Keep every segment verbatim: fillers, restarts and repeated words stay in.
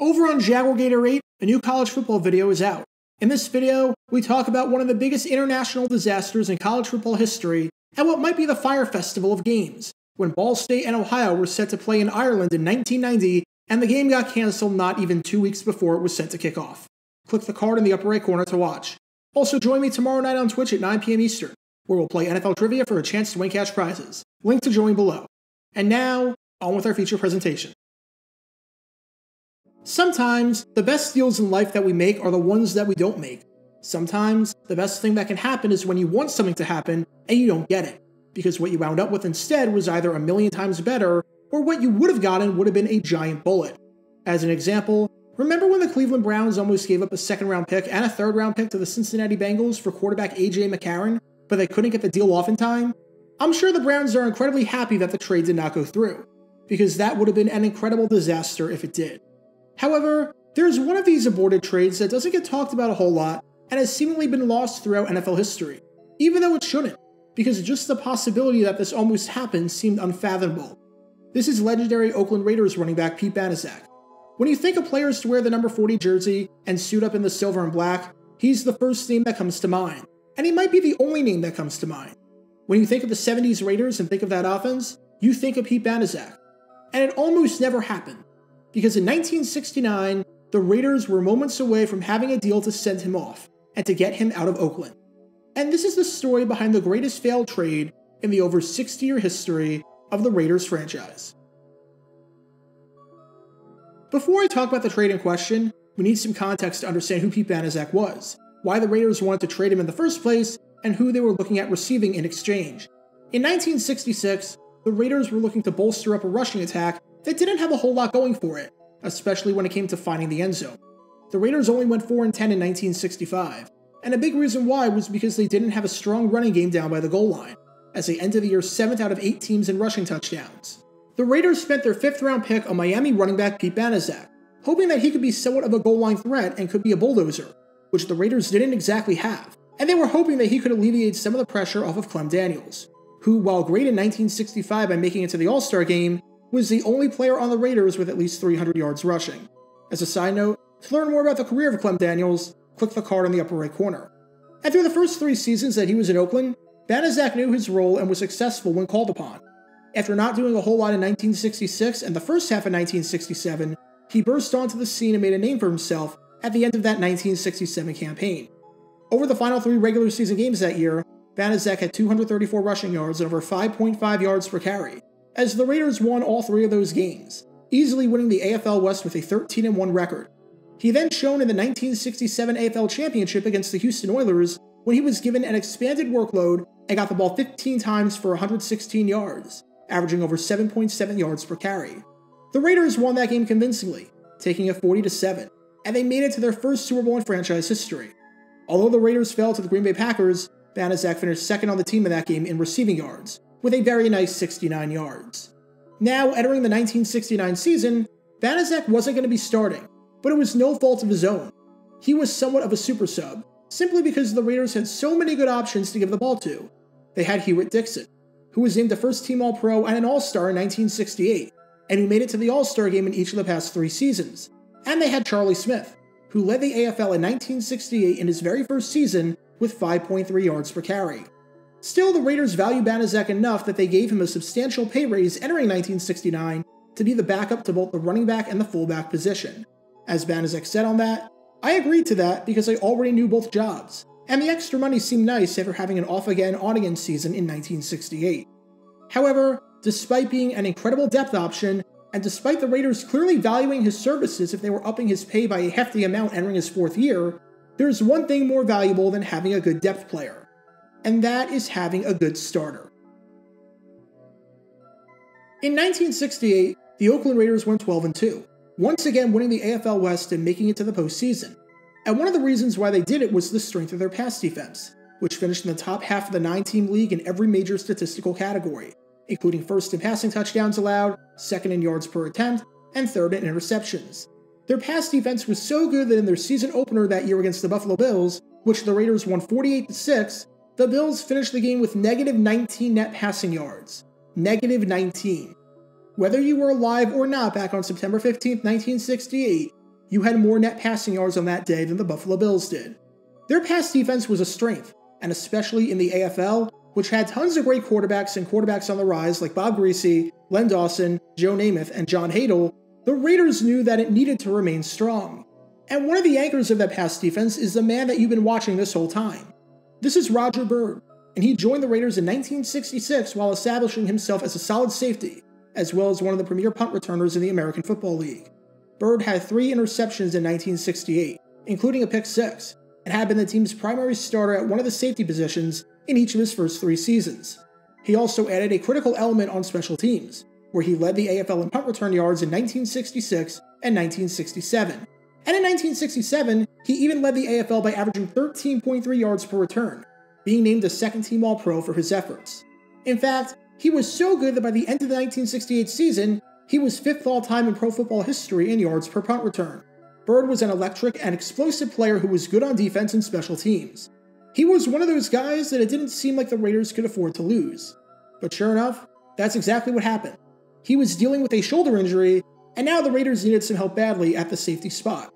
Over on Jaguar Gator eight, a new college football video is out. In this video, we talk about one of the biggest international disasters in college football history and what might be the fire festival of games, when Ball State and Ohio were set to play in Ireland in nineteen ninety and the game got cancelled not even two weeks before it was set to kick off. Click the card in the upper right corner to watch. Also join me tomorrow night on Twitch at nine p m Eastern, where we'll play N F L Trivia for a chance to win cash prizes. Link to join below. And now, on with our feature presentation. Sometimes, the best deals in life that we make are the ones that we don't make. Sometimes, the best thing that can happen is when you want something to happen and you don't get it, because what you wound up with instead was either a million times better, or what you would have gotten would have been a giant bullet. As an example, remember when the Cleveland Browns almost gave up a second round pick and a third round pick to the Cincinnati Bengals for quarterback A J. McCarron, but they couldn't get the deal off in time? I'm sure the Browns are incredibly happy that the trade did not go through, because that would have been an incredible disaster if it did. However, there's one of these aborted trades that doesn't get talked about a whole lot and has seemingly been lost throughout N F L history, even though it shouldn't, because just the possibility that this almost happened seemed unfathomable. This is legendary Oakland Raiders running back Pete Banaszak. When you think of players to wear the number forty jersey and suit up in the silver and black, he's the first name that comes to mind, and he might be the only name that comes to mind. When you think of the seventies Raiders and think of that offense, you think of Pete Banaszak. And it almost never happened, because in nineteen sixty-nine, the Raiders were moments away from having a deal to send him off, and to get him out of Oakland. And this is the story behind the greatest failed trade in the over sixty year history of the Raiders franchise. Before I talk about the trade in question, we need some context to understand who Pete Banaszak was, why the Raiders wanted to trade him in the first place, and who they were looking at receiving in exchange. In nineteen sixty-six, the Raiders were looking to bolster up a rushing attack that didn't have a whole lot going for it, especially when it came to finding the end zone. The Raiders only went four and ten in nineteen sixty-five, and a big reason why was because they didn't have a strong running game down by the goal line, as they ended the year seventh out of eight teams in rushing touchdowns. The Raiders spent their fifth round pick on Miami running back Pete Banaszak, hoping that he could be somewhat of a goal line threat and could be a bulldozer, which the Raiders didn't exactly have, and they were hoping that he could alleviate some of the pressure off of Clem Daniels, who, while great in nineteen sixty-five by making it to the All-Star game, was the only player on the Raiders with at least three hundred yards rushing. As a side note, to learn more about the career of Clem Daniels, click the card in the upper right corner. And through the first three seasons that he was in Oakland, Banaszak knew his role and was successful when called upon. After not doing a whole lot in nineteen sixty-six and the first half of nineteen sixty-seven, he burst onto the scene and made a name for himself at the end of that nineteen sixty-seven campaign. Over the final three regular season games that year, Banaszak had two hundred thirty-four rushing yards and over five point five yards per carry, as the Raiders won all three of those games, easily winning the A F L West with a thirteen and one record. He then shone in the nineteen sixty-seven A F L Championship against the Houston Oilers when he was given an expanded workload and got the ball fifteen times for one hundred sixteen yards, averaging over seven point seven yards per carry. The Raiders won that game convincingly, taking a forty to seven, and they made it to their first Super Bowl in franchise history. Although the Raiders fell to the Green Bay Packers, Banaszak finished second on the team in that game in receiving yards, with a very nice sixty-nine yards. Now, entering the nineteen sixty-nine season, Banaszak wasn't going to be starting, but it was no fault of his own. He was somewhat of a super sub, simply because the Raiders had so many good options to give the ball to. They had Hewitt Dixon, who was named a first-team All-Pro and an All-Star in nineteen sixty-eight, and who made it to the All-Star game in each of the past three seasons. And they had Charlie Smith, who led the A F L in nineteen sixty-eight in his very first season with five point three yards per carry. Still, the Raiders valued Banaszak enough that they gave him a substantial pay raise entering nineteen sixty-nine to be the backup to both the running back and the fullback position. As Banaszak said on that, "I agreed to that because I already knew both jobs, and the extra money seemed nice after having an off-again, on-again season in nineteen sixty-eight. However, despite being an incredible depth option, and despite the Raiders clearly valuing his services if they were upping his pay by a hefty amount entering his fourth year, there's one thing more valuable than having a good depth player, and that is having a good starter." In nineteen sixty-eight, the Oakland Raiders went twelve and two, once again winning the A F L West and making it to the postseason. And one of the reasons why they did it was the strength of their pass defense, which finished in the top half of the nine team league in every major statistical category, including first in passing touchdowns allowed, second in yards per attempt, and third in interceptions. Their pass defense was so good that in their season opener that year against the Buffalo Bills, which the Raiders won forty-eight to six, the Bills finished the game with negative nineteen net passing yards. Negative nineteen. Whether you were alive or not back on September fifteenth, nineteen sixty-eight, you had more net passing yards on that day than the Buffalo Bills did. Their pass defense was a strength, and especially in the A F L, which had tons of great quarterbacks and quarterbacks on the rise like Bob Griese, Len Dawson, Joe Namath, and John Hadl, the Raiders knew that it needed to remain strong. And one of the anchors of that pass defense is the man that you've been watching this whole time. This is Roger Bird, and he joined the Raiders in nineteen sixty-six while establishing himself as a solid safety, as well as one of the premier punt returners in the American Football League. Bird had three interceptions in nineteen sixty-eight, including a pick six, and had been the team's primary starter at one of the safety positions in each of his first three seasons. He also added a critical element on special teams, where he led the A F L in punt return yards in nineteen sixty-six and nineteen sixty-seven. And in nineteen sixty-seven, he even led the A F L by averaging thirteen point three yards per return, being named a second-team All-Pro for his efforts. In fact, he was so good that by the end of the nineteen sixty-eight season, he was fifth all-time in pro football history in yards per punt return. Bird was an electric and explosive player who was good on defense and special teams. He was one of those guys that it didn't seem like the Raiders could afford to lose. But sure enough, that's exactly what happened. He was dealing with a shoulder injury, and now the Raiders needed some help badly at the safety spot.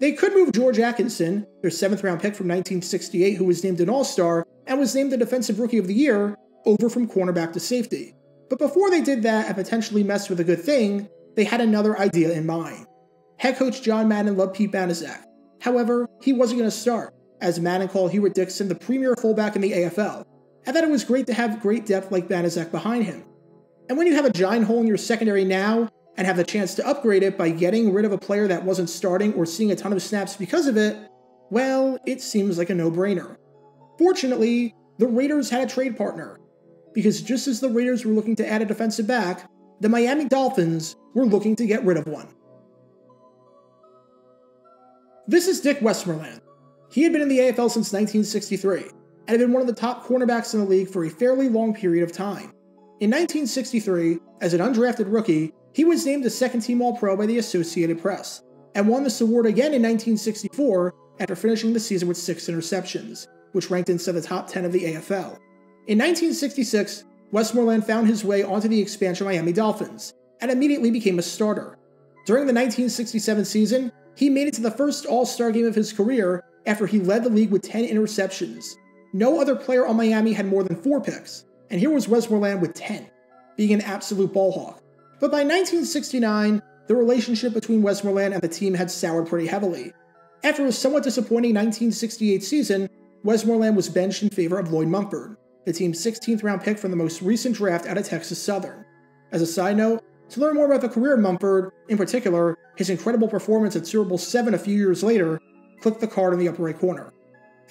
They could move George Atkinson, their seventh round pick from nineteen sixty-eight who was named an All-Star and was named the Defensive Rookie of the Year, over from cornerback to safety. But before they did that and potentially messed with a good thing, they had another idea in mind. Head coach John Madden loved Pete Banaszak. However, he wasn't going to start, as Madden called Hewitt Dixon the premier fullback in the A F L, and that it was great to have great depth like Banaszak behind him. And when you have a giant hole in your secondary now, and have the chance to upgrade it by getting rid of a player that wasn't starting or seeing a ton of snaps because of it, well, it seems like a no-brainer. Fortunately, the Raiders had a trade partner, because just as the Raiders were looking to add a defensive back, the Miami Dolphins were looking to get rid of one. This is Dick Westmoreland. He had been in the A F L since nineteen sixty-three, and had been one of the top cornerbacks in the league for a fairly long period of time. In nineteen sixty-three, as an undrafted rookie, he was named a second-team All-Pro by the Associated Press, and won this award again in nineteen sixty-four after finishing the season with six interceptions, which ranked inside the top ten of the A F L. In nineteen sixty-six, Westmoreland found his way onto the expansion Miami Dolphins, and immediately became a starter. During the nineteen sixty-seven season, he made it to the first All-Star game of his career after he led the league with ten interceptions. No other player on Miami had more than four picks, and here was Westmoreland with ten, being an absolute ball hawk. But by nineteen sixty-nine, the relationship between Westmoreland and the team had soured pretty heavily. After a somewhat disappointing nineteen sixty-eight season, Westmoreland was benched in favor of Lloyd Mumford, the team's sixteenth round pick from the most recent draft out of Texas Southern. As a side note, to learn more about the career of Mumford, in particular, his incredible performance at Super Bowl seven a few years later, click the card in the upper right corner.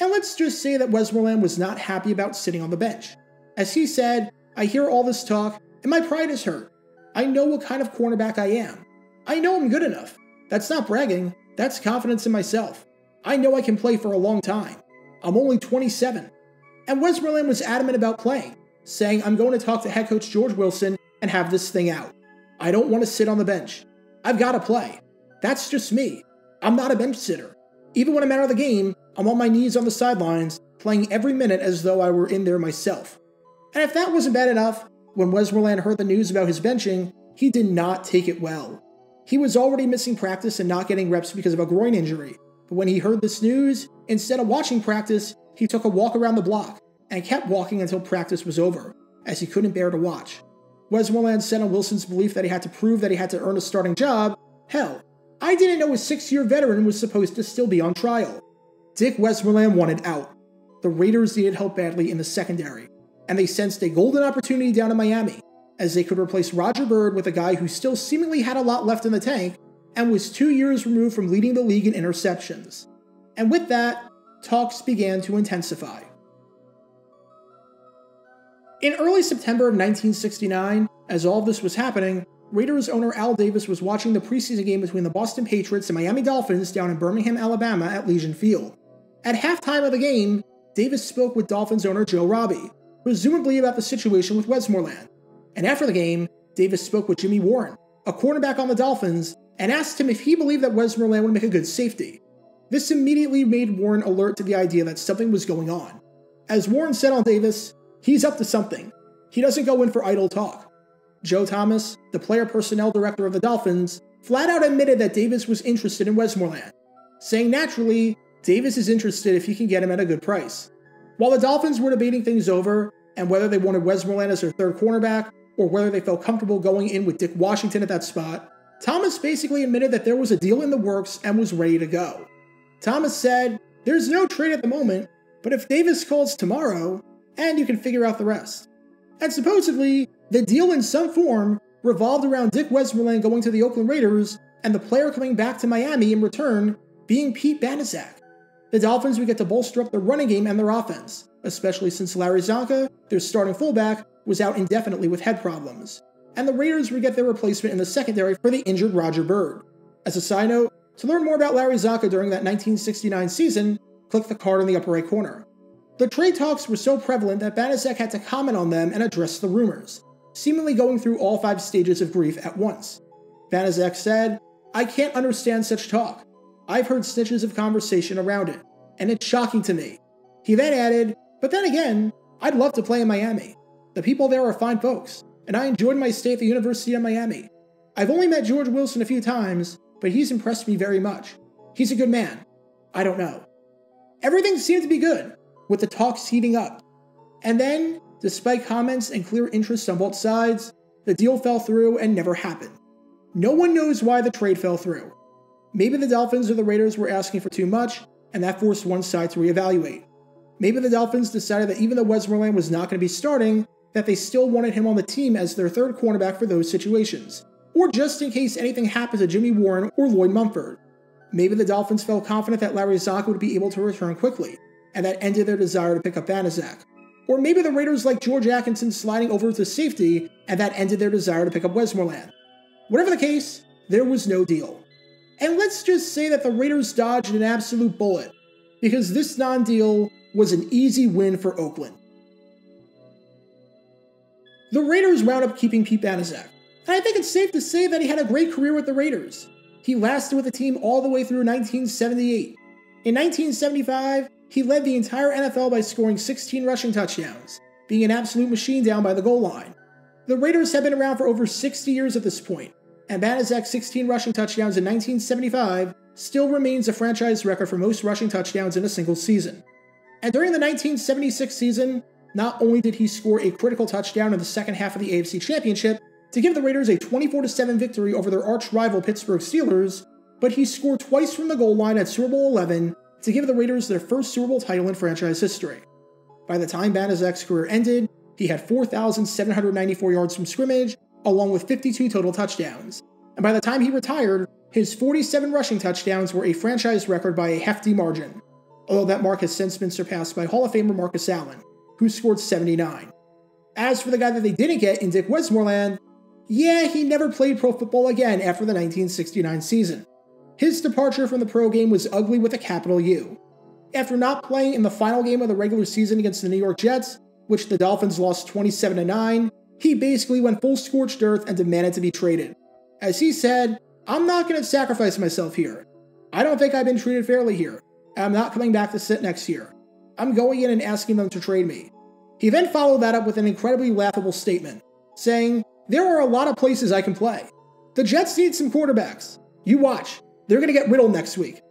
And let's just say that Westmoreland was not happy about sitting on the bench. As he said, "I hear all this talk, and my pride is hurt. I know what kind of cornerback I am. I know I'm good enough. That's not bragging, that's confidence in myself. I know I can play for a long time. I'm only twenty-seven. And Westmoreland was adamant about playing, saying, "I'm going to talk to head coach George Wilson and have this thing out. I don't want to sit on the bench. I've got to play. That's just me. I'm not a bench sitter. Even when I'm out of the game, I'm on my knees on the sidelines, playing every minute as though I were in there myself." And if that wasn't bad enough, when Westmoreland heard the news about his benching, he did not take it well. He was already missing practice and not getting reps because of a groin injury, but when he heard this news, instead of watching practice, he took a walk around the block and kept walking until practice was over, as he couldn't bear to watch. Westmoreland said on Wilson's belief that he had to prove that he had to earn a starting job, "Hell, I didn't know a six-year veteran was supposed to still be on trial." Dick Westmoreland wanted out. The Raiders needed help badly in the secondary, and they sensed a golden opportunity down in Miami, as they could replace Roger Bird with a guy who still seemingly had a lot left in the tank and was two years removed from leading the league in interceptions. And with that, talks began to intensify. In early September of nineteen sixty-nine, as all this was happening, Raiders owner Al Davis was watching the preseason game between the Boston Patriots and Miami Dolphins down in Birmingham, Alabama at Legion Field. At halftime of the game, Davis spoke with Dolphins owner Joe Robbie, presumably about the situation with Westmoreland. And after the game, Davis spoke with Jimmy Warren, a cornerback on the Dolphins, and asked him if he believed that Westmoreland would make a good safety. This immediately made Warren alert to the idea that something was going on. As Warren said on Davis, "He's up to something. He doesn't go in for idle talk." Joe Thomas, the player personnel director of the Dolphins, flat out admitted that Davis was interested in Westmoreland, saying naturally, Davis is interested if he can get him at a good price. While the Dolphins were debating things over and whether they wanted Westmoreland as their third cornerback or whether they felt comfortable going in with Dick Washington at that spot, Thomas basically admitted that there was a deal in the works and was ready to go. Thomas said, "There's no trade at the moment, but if Davis calls tomorrow, and you can figure out the rest." And supposedly, the deal in some form revolved around Dick Westmoreland going to the Oakland Raiders and the player coming back to Miami in return being Pete Banaszak. The Dolphins would get to bolster up their running game and their offense, especially since Larry Csonka, their starting fullback, was out indefinitely with head problems, and the Raiders would get their replacement in the secondary for the injured Roger Bird. As a side note, to learn more about Larry Csonka during that nineteen sixty-nine season, click the card in the upper right corner. The trade talks were so prevalent that Banaszak had to comment on them and address the rumors, seemingly going through all five stages of grief at once. Banaszak said, "I can't understand such talk. I've heard snitches of conversation around it, and it's shocking to me." He then added, "But then again, I'd love to play in Miami. The people there are fine folks, and I enjoyed my stay at the University of Miami. I've only met George Wilson a few times, but he's impressed me very much. He's a good man. I don't know." Everything seemed to be good, with the talks heating up. And then, despite comments and clear interest on both sides, the deal fell through and never happened. No one knows why the trade fell through. Maybe the Dolphins or the Raiders were asking for too much, and that forced one side to reevaluate. Maybe the Dolphins decided that even though Westmoreland was not going to be starting, that they still wanted him on the team as their third cornerback for those situations, or just in case anything happened to Jimmy Warren or Lloyd Mumford. Maybe the Dolphins felt confident that Larry Csonka would be able to return quickly, and that ended their desire to pick up Banaszak. Or maybe the Raiders liked George Atkinson sliding over to safety, and that ended their desire to pick up Westmoreland. Whatever the case, there was no deal. And let's just say that the Raiders dodged an absolute bullet, because this non-deal was an easy win for Oakland. The Raiders wound up keeping Pete Banaszak, and I think it's safe to say that he had a great career with the Raiders. He lasted with the team all the way through nineteen seventy-eight. In nineteen seventy-five, he led the entire N F L by scoring sixteen rushing touchdowns, being an absolute machine down by the goal line. The Raiders have been around for over sixty years at this point, and Banaszak's sixteen rushing touchdowns in nineteen seventy-five still remains a franchise record for most rushing touchdowns in a single season. And during the nineteen seventy-six season, not only did he score a critical touchdown in the second half of the A F C Championship to give the Raiders a twenty-four to seven victory over their arch-rival Pittsburgh Steelers, but he scored twice from the goal line at Super Bowl eleven to give the Raiders their first Super Bowl title in franchise history. By the time Banaszak's career ended, he had four thousand seven hundred ninety-four yards from scrimmage, along with fifty-two total touchdowns. And by the time he retired, his forty-seven rushing touchdowns were a franchise record by a hefty margin, although that mark has since been surpassed by Hall of Famer Marcus Allen, who scored seventy-nine. As for the guy that they didn't get in Dick Westmoreland, yeah, he never played pro football again after the nineteen sixty-nine season. His departure from the pro game was ugly with a capital U. After not playing in the final game of the regular season against the New York Jets, which the Dolphins lost twenty-seven to nine, he basically went full scorched earth and demanded to be traded. As he said, "I'm not going to sacrifice myself here. I don't think I've been treated fairly here, and I'm not coming back to sit next year. I'm going in and asking them to trade me." He then followed that up with an incredibly laughable statement, saying, "There are a lot of places I can play. The Jets need some quarterbacks. You watch. They're going to get riddled next week."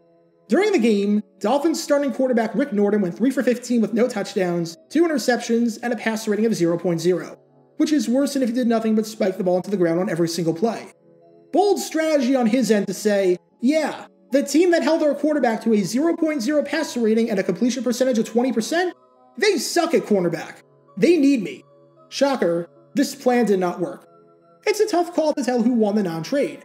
During the game, Dolphins starting quarterback Rick Norton went three for fifteen with no touchdowns, two interceptions, and a passer rating of zero point zero, which is worse than if he did nothing but spike the ball into the ground on every single play. Bold strategy on his end to say, "Yeah, the team that held our quarterback to a zero point zero passer rating and a completion percentage of twenty percent, they suck at cornerback. They need me." Shocker, this plan did not work. It's a tough call to tell who won the non-trade.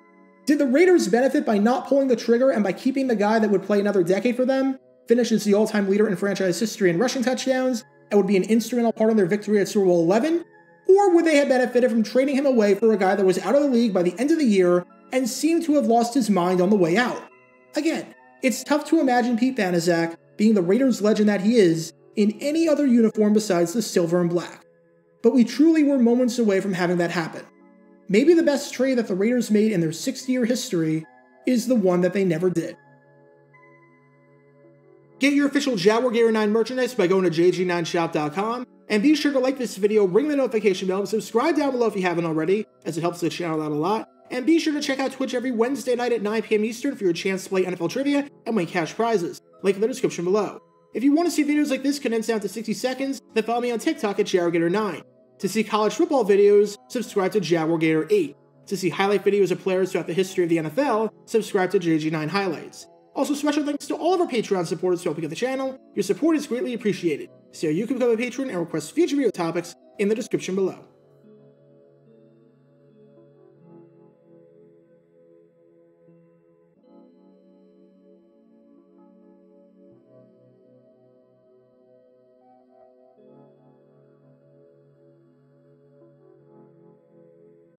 Did the Raiders benefit by not pulling the trigger and by keeping the guy that would play another decade for them, finish as the all-time leader in franchise history in rushing touchdowns, and would be an instrumental part of their victory at Super Bowl eleven? Or would they have benefited from trading him away for a guy that was out of the league by the end of the year and seemed to have lost his mind on the way out? Again, it's tough to imagine Pete Banaszak, being the Raiders legend that he is, in any other uniform besides the silver and black. But we truly were moments away from having that happen. Maybe the best trade that the Raiders made in their sixty-year history is the one that they never did. Get your official Jaguar Gator nine merchandise by going to J G nine shop dot com, and be sure to like this video, ring the notification bell, and subscribe down below if you haven't already, as it helps the channel out a lot, And be sure to check out Twitch every Wednesday night at nine p m Eastern for your chance to play N F L Trivia and win cash prizes. Link in the description below. If you want to see videos like this condensed down to sixty seconds, then follow me on TikTok at Jaguar Gator nine. To see college football videos, subscribe to Jaguar Gator eight. To see highlight videos of players throughout the history of the N F L, subscribe to J G nine Highlights. Also, special thanks to all of our Patreon supporters for helping out the channel. Your support is greatly appreciated. So you can become a patron and request future video topics in the description below.